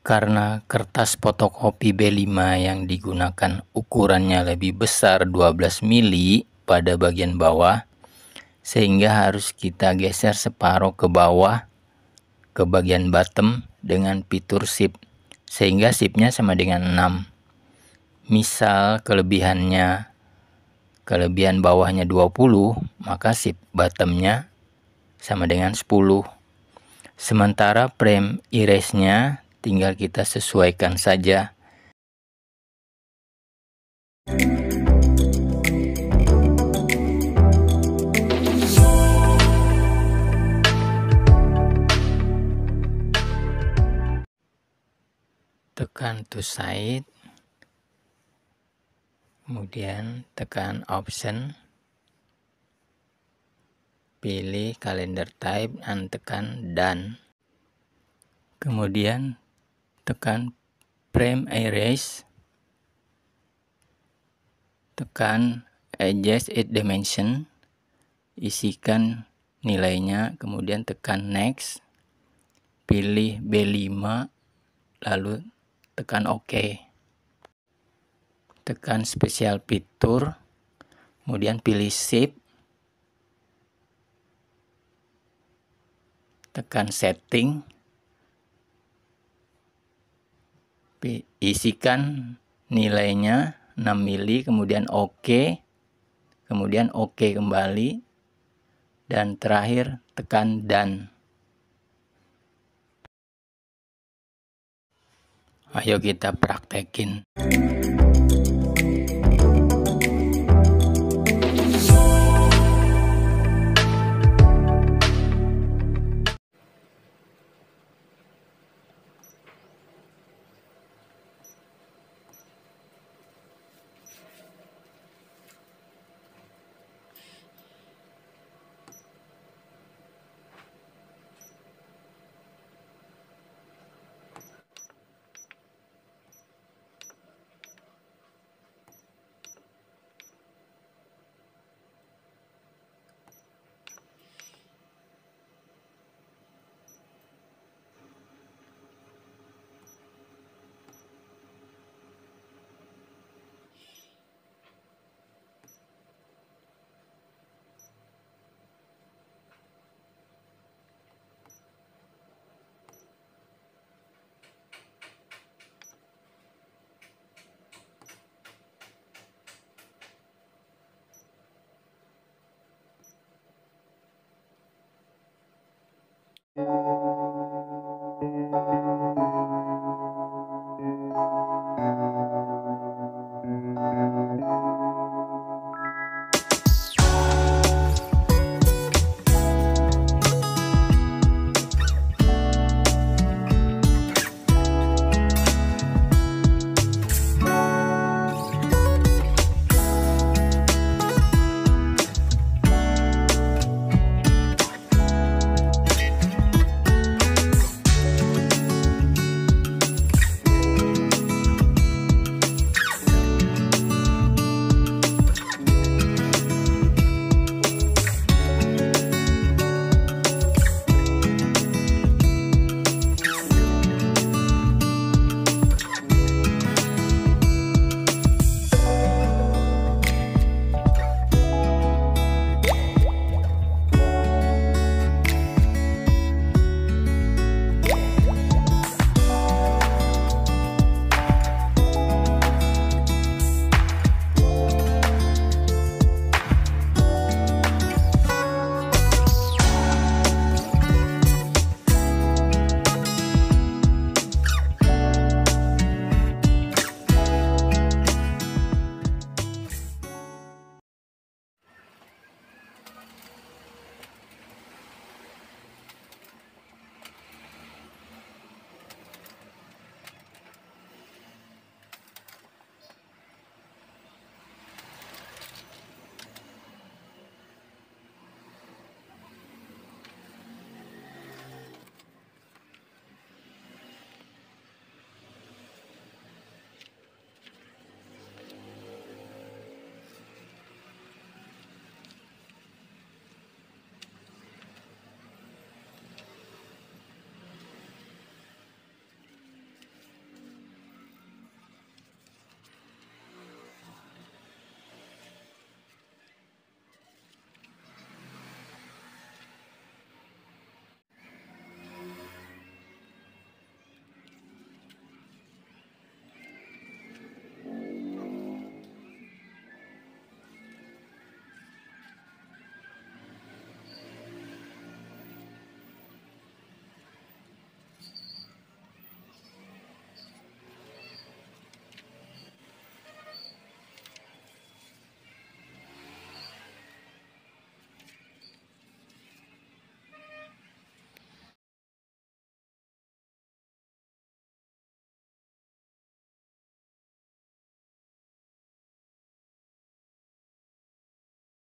Karena kertas fotokopi B5 yang digunakan ukurannya lebih besar 12 mili pada bagian bawah, sehingga harus kita geser separuh ke bawah ke bagian bottom dengan fitur sip, sehingga sipnya sama dengan 6. Misal kelebihan bawahnya 20, maka sip bottomnya sama dengan 10. Sementara frame erase-nya tinggal kita sesuaikan saja. Tekan to side, kemudian tekan option, pilih calendar type dan tekan done. Kemudian tekan frame erase, tekan adjust its dimension, isikan nilainya, kemudian tekan next, pilih B5, lalu tekan OK, tekan special feature, kemudian pilih shape, tekan setting, isikan nilainya 6 mili, kemudian OK, kemudian OK kembali, dan terakhir tekan done. Ayo kita praktekin.